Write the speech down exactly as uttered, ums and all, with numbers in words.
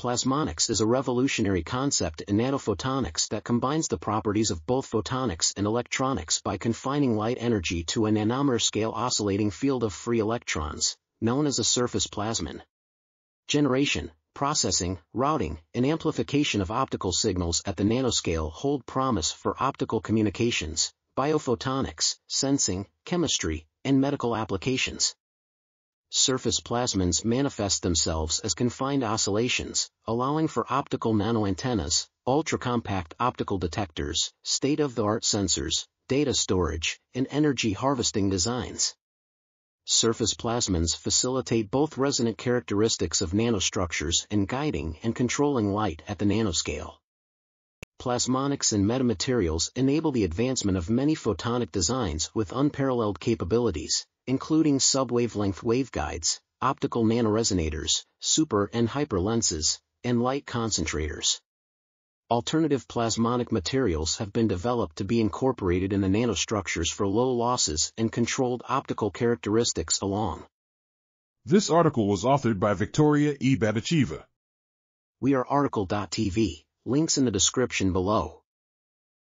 Plasmonics is a revolutionary concept in nanophotonics that combines the properties of both photonics and electronics by confining light energy to a nanometer-scale oscillating field of free electrons, known as a surface plasmon. Generation, processing, routing, and amplification of optical signals at the nanoscale hold promise for optical communications, biophotonics, sensing, chemistry, and medical applications. Surface plasmons manifest themselves as confined oscillations, allowing for optical nanoantennas, ultra-compact optical detectors, state-of-the-art sensors, data storage, and energy harvesting designs. Surface plasmons facilitate both resonant characteristics of nanostructures and guiding and controlling light at the nanoscale. Plasmonics and metamaterials enable the advancement of many photonic designs with unparalleled capabilities, including sub-wavelength waveguides, optical nanoresonators, super and hyperlenses, and light concentrators. Alternative plasmonic materials have been developed to be incorporated in the nanostructures for low losses and controlled optical characteristics along. This article was authored by Viktoriia E. Babicheva. We are article dot T V, links in the description below.